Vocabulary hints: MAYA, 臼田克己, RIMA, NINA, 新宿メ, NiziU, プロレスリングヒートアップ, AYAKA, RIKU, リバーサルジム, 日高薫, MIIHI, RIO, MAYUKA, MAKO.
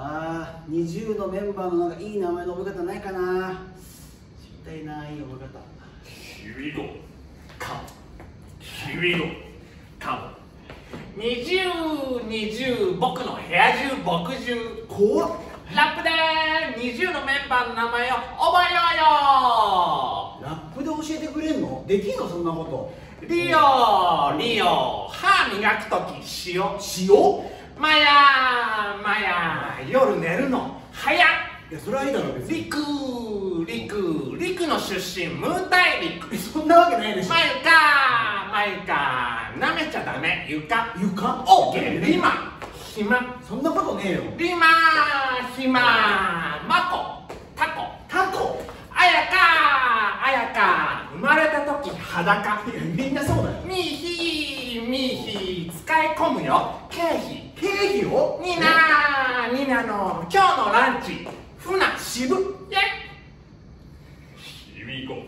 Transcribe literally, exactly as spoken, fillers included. ああ、NiziUのメンバーのなんかいい名前の覚え方ないかな。知りたいな、いい覚え方。Here we go. Come. Here we go. Come. NiziU、NiziU、僕の部屋中、僕中。怖っ。ラップでNiziUのメンバーの名前を覚えようよ。ラップで教えてくれんの？できんのそんなこと。リオ、リオ、歯磨くとき塩、塩。マヤーマヤー夜寝るの早っ。いやそれはいいだろう。リクリクリクの出身ムー大陸。そんなわけないでしょ。マユカマユカなめちゃダメ。ゆかゆかオッケー。リマヒマそんなことねえよ。リマヒママコタコタコアヤカアヤカ生まれた時裸。みんなそうだよ。ミヒミヒ使い込むよ経費経費をニナニナの今日のランチふなしぶイェイ。